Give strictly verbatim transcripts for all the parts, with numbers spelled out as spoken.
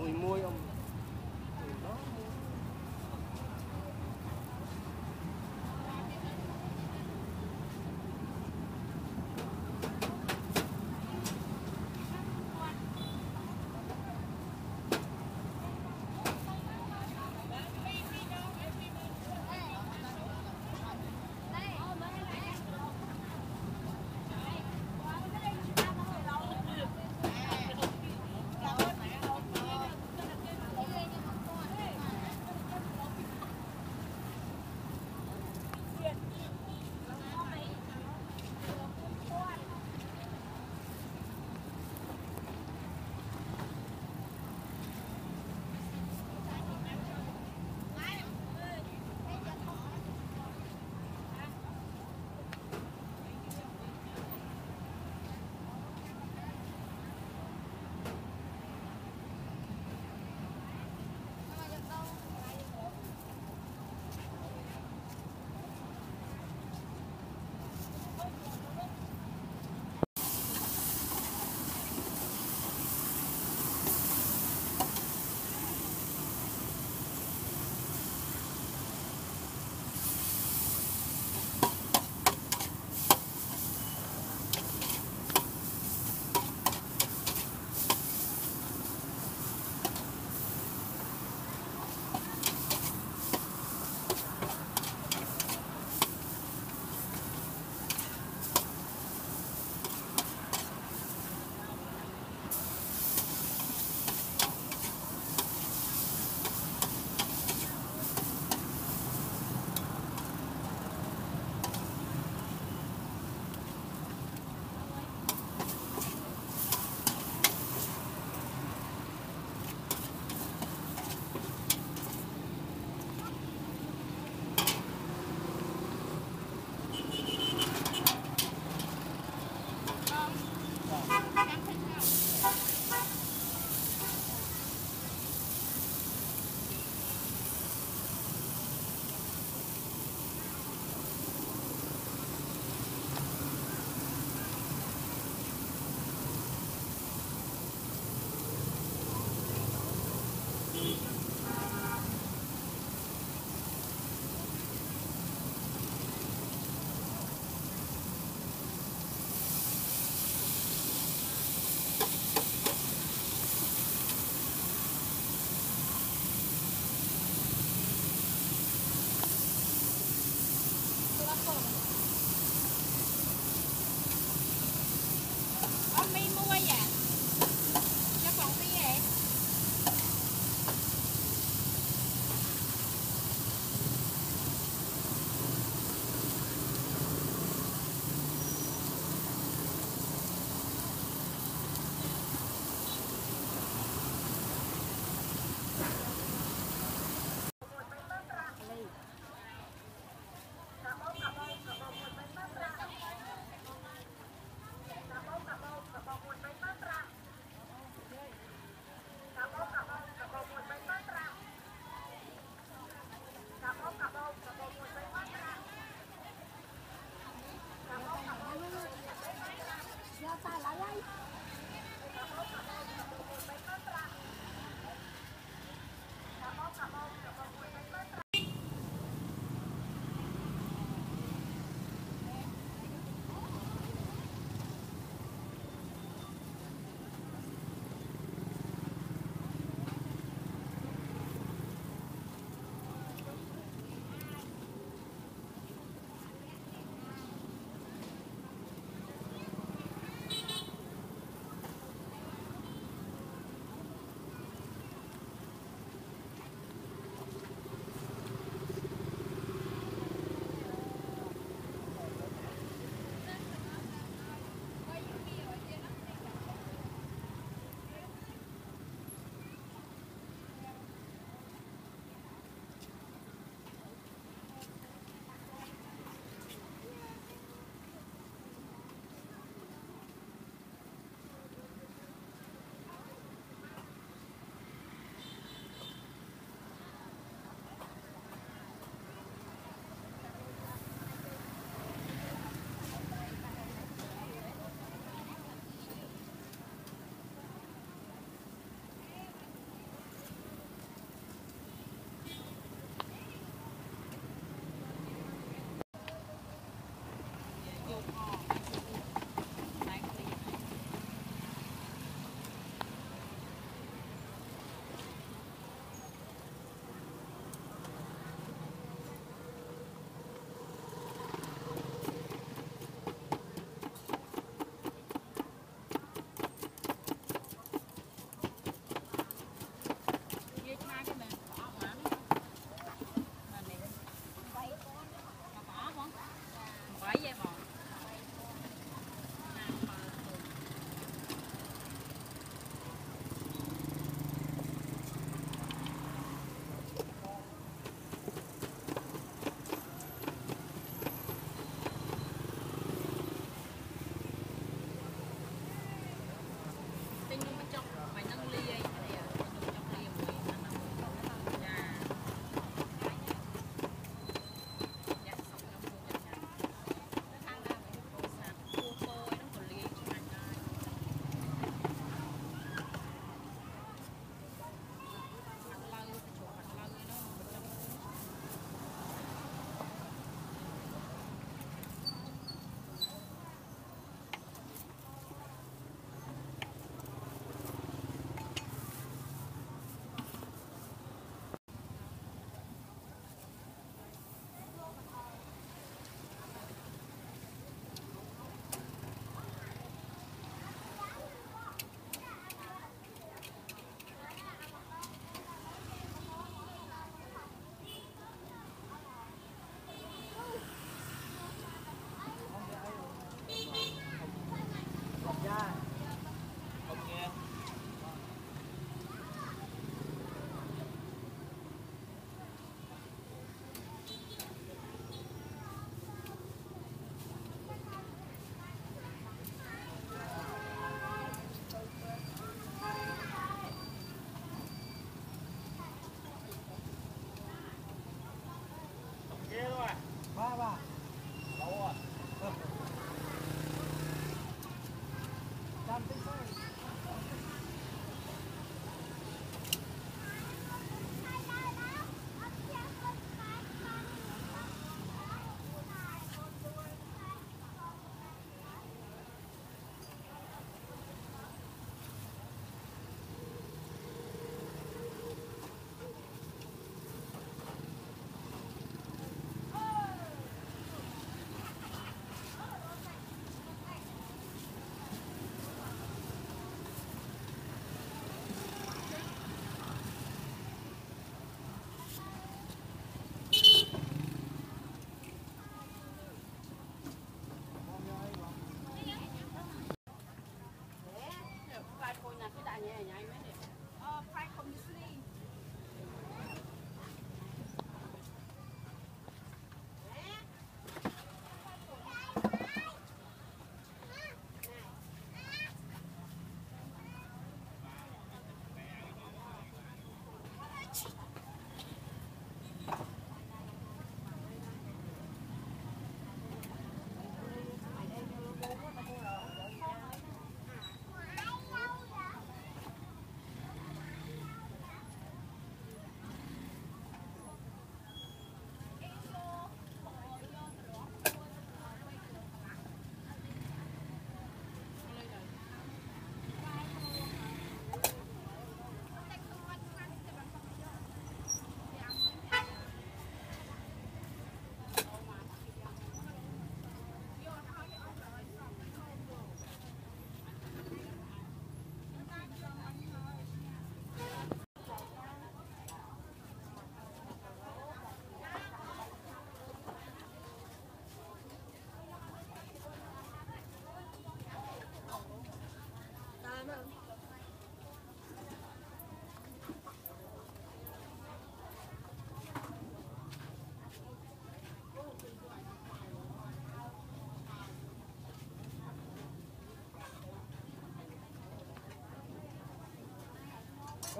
mùi môi không?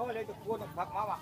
thôi lên được cua được bạc máu à?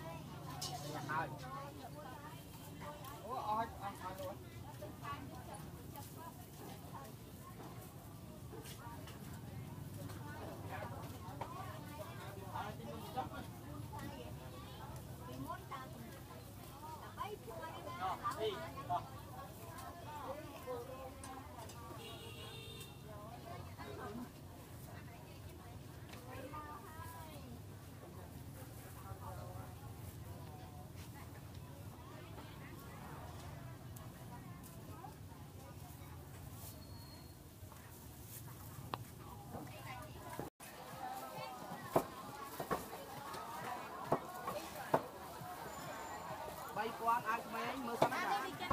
Quán ai cũng mấy mưa sắm cả.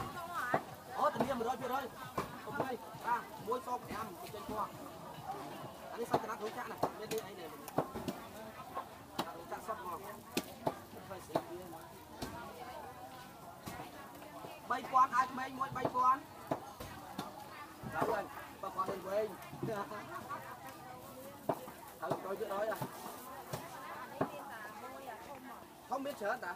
Ố tình nhiên mà rồi chưa rồi. Ông ơi, à, muối xô của em trên qua. Anh đi xong cái nát rối chạ này, bên đi anh này. Rối chạ sắp ngọt. Bay quán ai cũng mấy muối bay quán. Đấy rồi, bà quán lên quên. Thử rồi chưa rồi à. Không biết sớt à.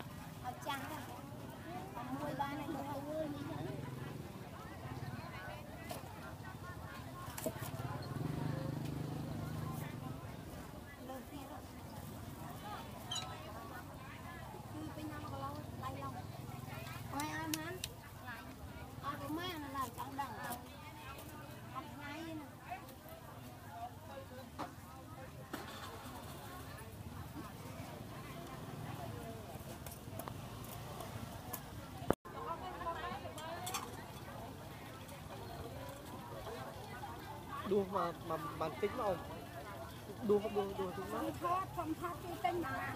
ở trắng thôi. Còn mua ba này mua hai mươi nữa. Đua mà mà bàn tính mà ông đua đua đua đua chúng nó thoát không thoát cái tên mà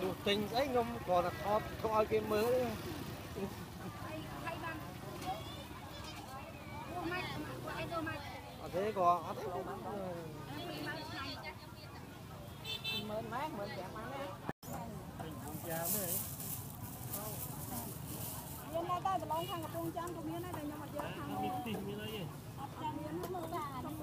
đua tình ấy không còn là thoát không ai cái mới đấy thế còn hết mến mát mến đẹp mát đấy Hãy subscribe cho kênh Ghiền Mì Gõ Để không bỏ lỡ những video Hãy subscribe cho kênh Ghiền Mì Gõ Để không bỏ lỡ những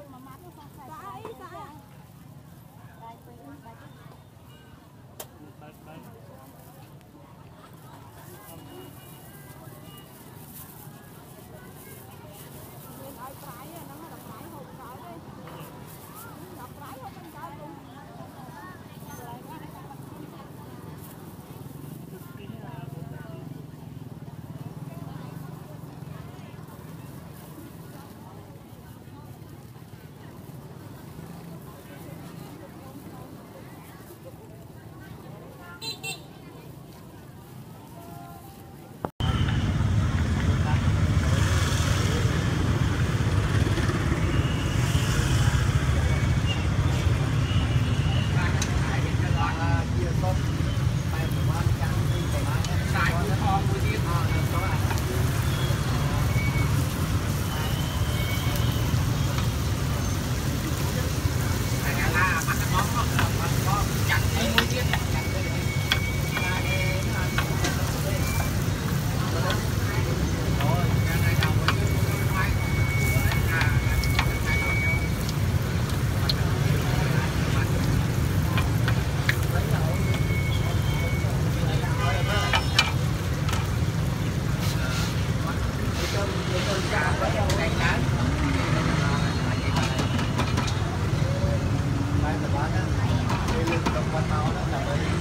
video hấp dẫn